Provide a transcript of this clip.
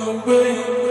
Away.